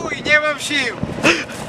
Chuj, nie mam sił!